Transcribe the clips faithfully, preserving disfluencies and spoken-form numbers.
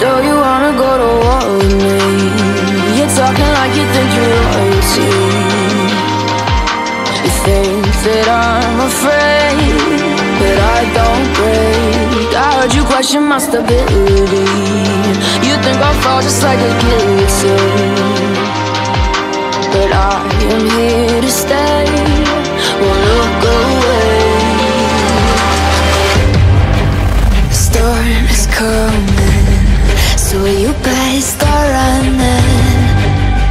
So you wanna go to war with me? You're talking like you think you're royalty. You think that I'm afraid, but I don't break. I heard you question my stability. You think I'll fall just like a guillotine, but I am here to stay. Won't look away. The storm is coming, so you better start running.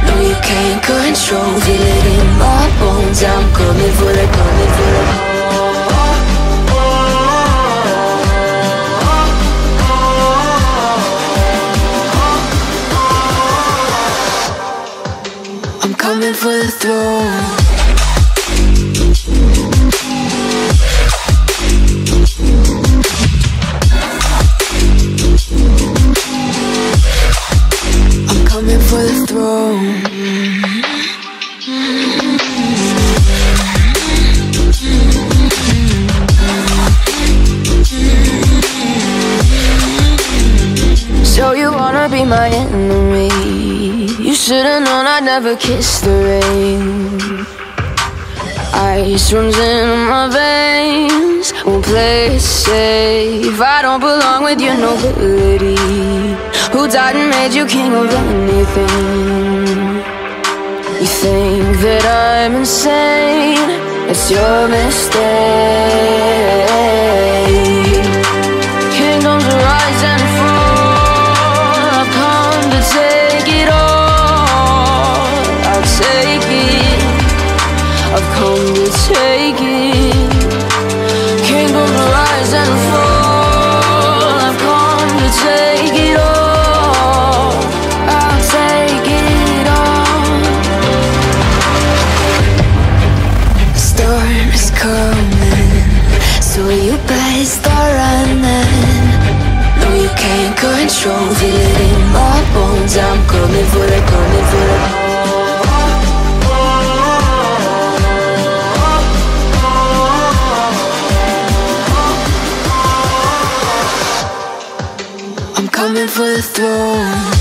No, you can't control, feel it in my bones. I'm coming for it, coming for it. I'm coming for the throne. My enemy, you should've known I'd never kiss the rain. Ice runs in my veins, won't play it safe. I don't belong with your nobility. Who died and made you king of anything? You think that I'm insane? It's your mistake. Kingdoms rise and fall, I've come to take it. Kingdoms rise and fall, I've come to take it all. I'll take it all. The storm is coming, so you better start running. No, you can't control, feel it in my bones. I'm coming for it, coming for it. For the throne.